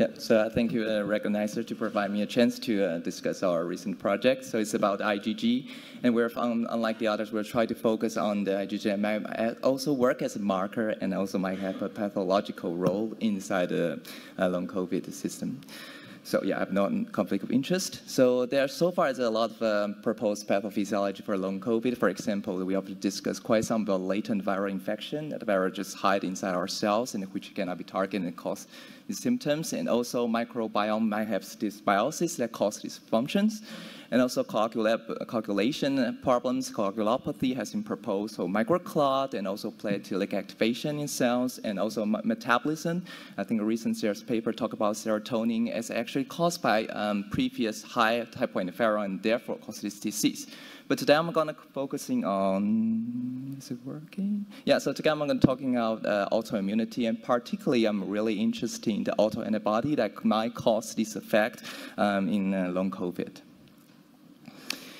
Yeah, so thank you, Recognizer, to provide me a chance to discuss our recent project. So it's about IgG, and we're unlike the others, we're trying to focus on the IgG. And might also work as a marker and also might have a pathological role inside the long COVID system. So yeah, I have no conflict of interest. So there so far is a lot of proposed pathophysiology for long COVID. For example, we have discussed quite some about latent viral infection that viral just hide inside our cells and which cannot be targeted and cause these symptoms. And also microbiome might have dysbiosis that cause these functions. And also coagulation problems, coagulopathy has been proposed, so microclot and also platelet activation in cells and also metabolism. I think a recent series paper talked about serotonin as actually caused by previous high type 1 interferon and therefore causes this disease. But today I'm going to focusing on, is it working? Yeah, so today I'm going to talking about autoimmunity, and particularly I'm really interested in the autoantibody that might cause this effect in long COVID.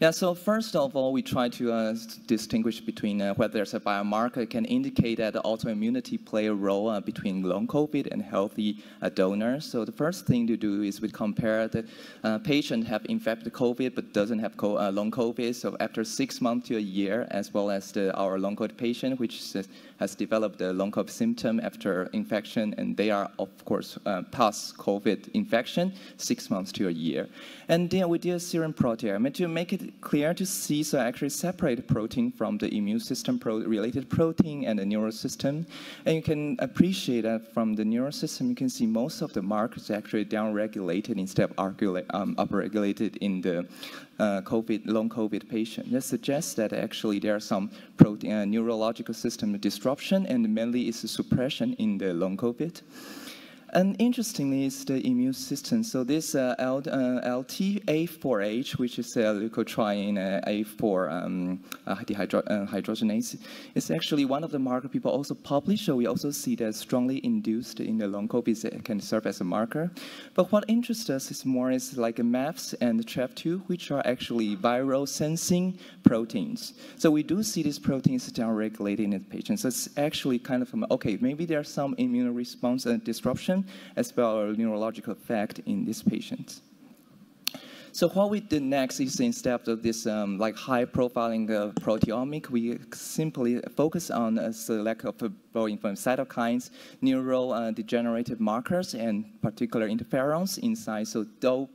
Yeah, so first of all, we try to distinguish between whether there's a biomarker can indicate that autoimmunity play a role between long COVID and healthy donors. So the first thing to do is we compare the patient have infected COVID but doesn't have long COVID. So after 6 months to a year, as well as our long COVID patient, which has developed the long COVID symptom after infection, and they are of course past COVID infection, 6 months to a year. And then we did a serum protein to make it clear to see, so actually separate protein from the immune system related protein and the neural system. And you can appreciate that from the neural system, you can see most of the markers actually downregulated instead of upregulated in the long COVID patient. That suggests that actually there are some protein, neurological system disruption, and mainly it's a suppression in the long COVID. And interestingly, is the immune system. So this LTA4H, which is a leukotriene A4 dehydrogenase, is actually one of the markers people also publish. So we also see that strongly induced in the long COVID can serve as a marker. But what interests us is more is like a MAPS and the TRAF2, which are actually viral sensing proteins. So we do see these proteins downregulated in the patient. So it's actually kind of, okay, maybe there's some immune response and disruption, as well as neurological effect in these patients. So what we did next is instead of this like high profiling proteomic, we simply focus on a select of cytokines, neurodegenerative markers, and particular interferons inside, so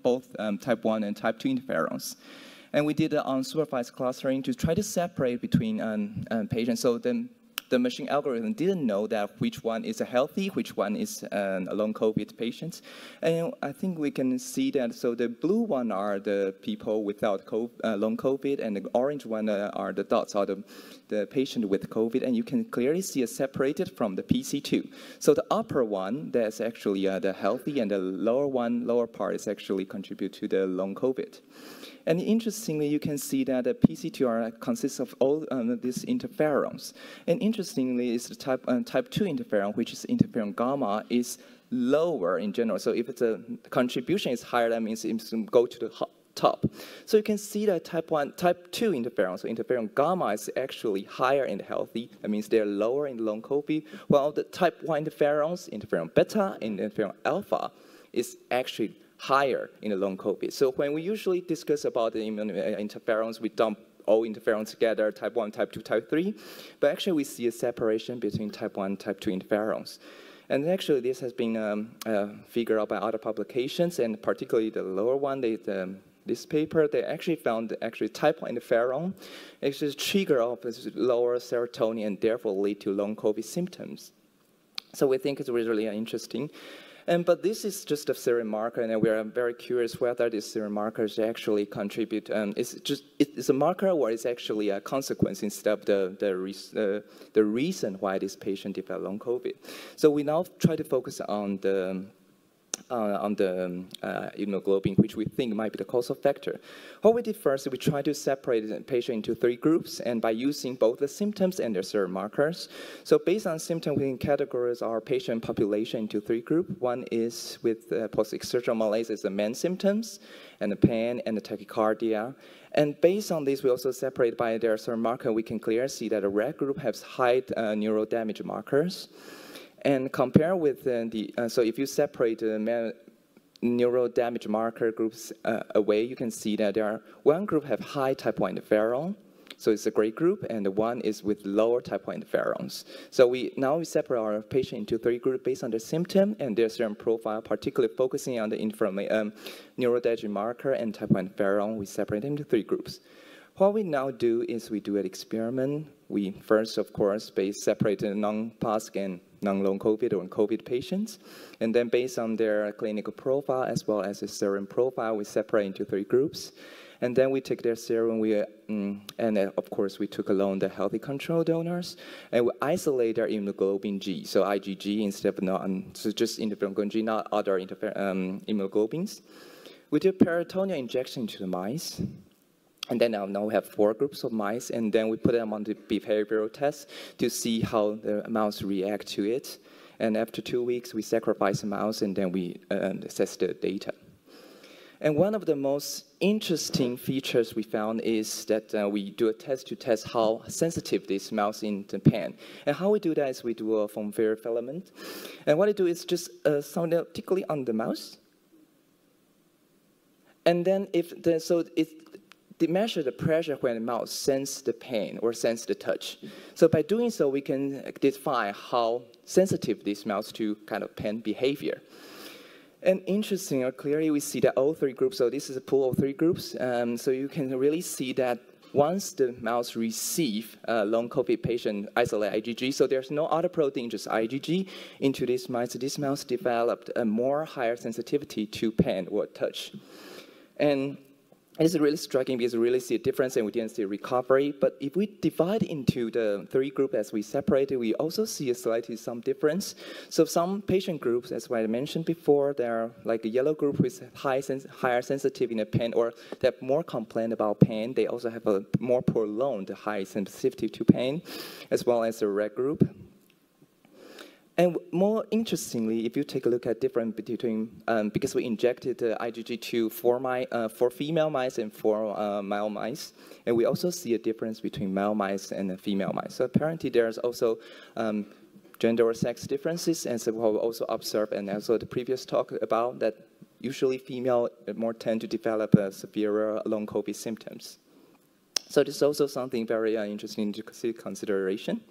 both type 1 and type 2 interferons. And we did unsupervised clustering to try to separate between patients. So then the machine algorithm didn't know that which one is a healthy, which one is a long COVID patient. And I think we can see that, so the blue one are the people without COVID, long COVID, and the orange one are the dots, are the patient with COVID, and you can clearly see it separated from the PC2. So the upper one, that's actually the healthy, and the lower one, lower part is actually contribute to the long COVID. And interestingly, you can see that the PC2R consists of all these interferons. And interestingly, it's the type 2 interferon, which is interferon gamma, is lower in general. So if the contribution is higher, that means it can go to the top. So you can see that type 2 interferon, so interferon gamma is actually higher and healthy. That means they're lower in long COVID, while the type 1 interferons, interferon beta and interferon alpha, is actually higher in the long COVID. So when we usually discuss about the immune interferons, we dump all interferons together, type 1, type 2, type 3, but actually we see a separation between type 1 and type 2 interferons. And actually this has been figured out by other publications, and particularly the lower one, this paper, they actually found actually type 1 interferon is a trigger of lower serotonin and therefore lead to long COVID symptoms. So we think it's really interesting. But this is just a serum marker, and we are very curious whether these serum markers actually contribute. It's a marker, or it's actually a consequence instead of the reason why this patient developed long COVID. So we now try to focus on the immunoglobulin, which we think might be the causal factor. What we did first, we tried to separate the patient into three groups, and by using both the symptoms and their serum markers. So based on symptoms, we can categorize our patient population into three groups. One is with post-exertional malaise as the main symptoms, and the pain, and the tachycardia. And based on this, we also separate by their serum marker. We can clearly see that the red group has high neurodamage markers. And compare with so if you separate neural damage marker groups away, you can see that there are one group have high type 1 interferon, so it's a gray group, and one is with lower type 1 interferons. So now we separate our patient into three groups based on the symptom and their serum profile, particularly focusing on the neural damage marker and type 1 interferon. We separate them into three groups. What we now do is we do an experiment. We first, of course, separate the non-POSC and non-long COVID or COVID patients. And then based on their clinical profile as well as the serum profile, we separate into three groups. And then we take their serum, of course, we took alone the healthy control donors, and we isolate their immunoglobulin G, so IgG instead of just interferon G, not other immunoglobulins. We did peritoneal injection to the mice, and then now we have four groups of mice, and then we put them on the behavioral test to see how the mouse react to it. And after 2 weeks, we sacrifice the mouse, and then we assess the data. And one of the most interesting features we found is that we do a test to test how sensitive this mouse in the pen. And how we do that is we do a von Frey filament. And what I do is just tickly on the mouse. And then they measure the pressure when the mouse senses the pain or senses the touch. So by doing so, we can define how sensitive this mouse to kind of pain behavior. And interesting or clearly, we see that all three groups, so this is a pool of three groups, so you can really see that once the mouse receive a long COVID patient isolate IgG, so there's no other protein, just IgG, into this mouse. This mouse developed a higher sensitivity to pain or touch. And it's really striking because we really see a difference and we didn't see recovery. But if we divide into the three groups as we separated, we also see a slightly some difference. So some patient groups, as I mentioned before, they're like a yellow group with higher sensitivity in the pain, or they have more complaint about pain. They also have a more prolonged high sensitivity to pain, as well as the red group. And more interestingly, if you take a look at different between, because we injected IgG to four female mice and four male mice, and we also see a difference between male mice and female mice. So apparently there's also gender or sex differences, and so what we also observe, and also the previous talk about that usually female more tend to develop severe long COVID symptoms. So this is also something very interesting to consideration.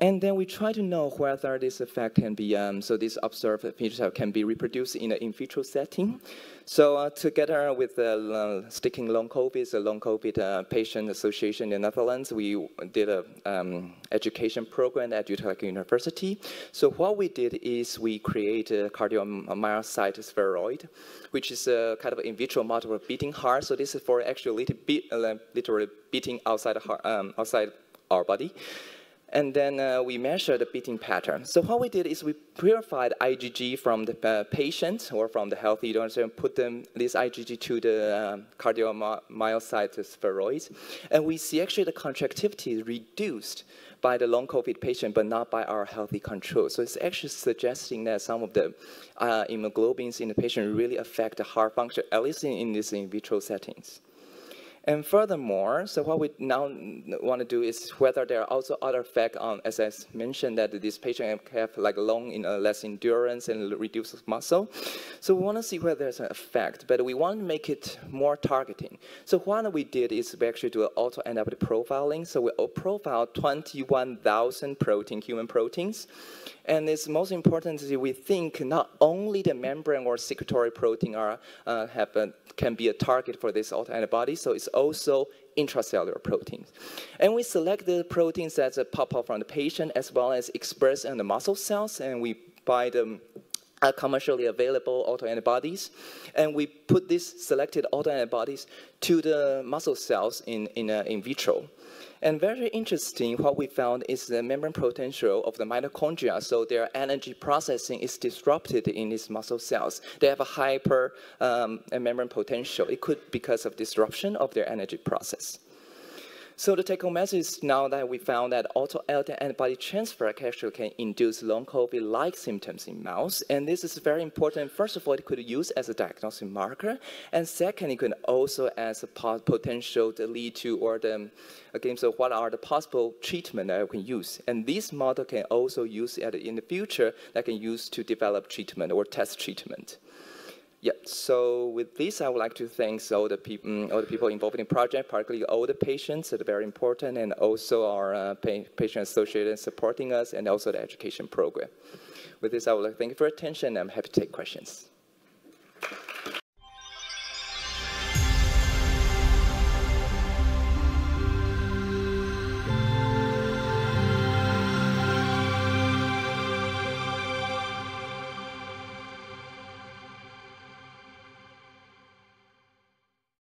And then we try to know whether this effect can be, so this observed phenotype can be reproduced in an in vitro setting. So together with the Sticking Long Covid, the Long Covid Patient Association in the Netherlands, we did an education program at Utrecht University. So what we did is we created a cardiomyocyte spheroid, which is a kind of in vitro model of beating heart. So this is for actually literally beating outside, outside our body. And then we measure the beating pattern. So what we did is we purified IgG from the patient or from the healthy donors and put this IgG to the cardiomyocyte spheroids. And we see actually the contractility is reduced by the long COVID patient, but not by our healthy control. So it's actually suggesting that some of the immunoglobulins in the patient really affect the heart function, at least in these in vitro settings. And furthermore, so what we now want to do is whether there are also other effects on, as I mentioned, that this patient have like less endurance and reduces muscle. So we want to see whether there's an effect, but we want to make it more targeting. So what we did is we actually do an autoantibody profiling. So we profile 21,000 human proteins. And it's most important is we think not only the membrane or secretory protein are, can be a target for this autoantibody, so it's also intracellular proteins. And we select the proteins that pop up from the patient as well as express in the muscle cells, and we buy them commercially available autoantibodies, and we put these selected autoantibodies to the muscle cells in vitro. And very interesting, what we found is the membrane potential of the mitochondria, so their energy processing is disrupted in these muscle cells. They have a hyper membrane potential. It could be because of disruption of their energy process. So the take-home message is now that we found that auto-LTA antibody transfer actually can induce long COVID-like symptoms in mouse, and this is very important. First of all, it could use as a diagnostic marker, and second, it could also as a potential to lead to or the okay, so what are the possible treatment that we can use? And this model can also use in the future that can use to develop treatment or test treatment. Yeah, so with this, I would like to thank all the people involved in the project, particularly all the patients that are very important, and also our patient associated supporting us, and also the education program. With this, I would like to thank you for your attention. I'm happy to take questions.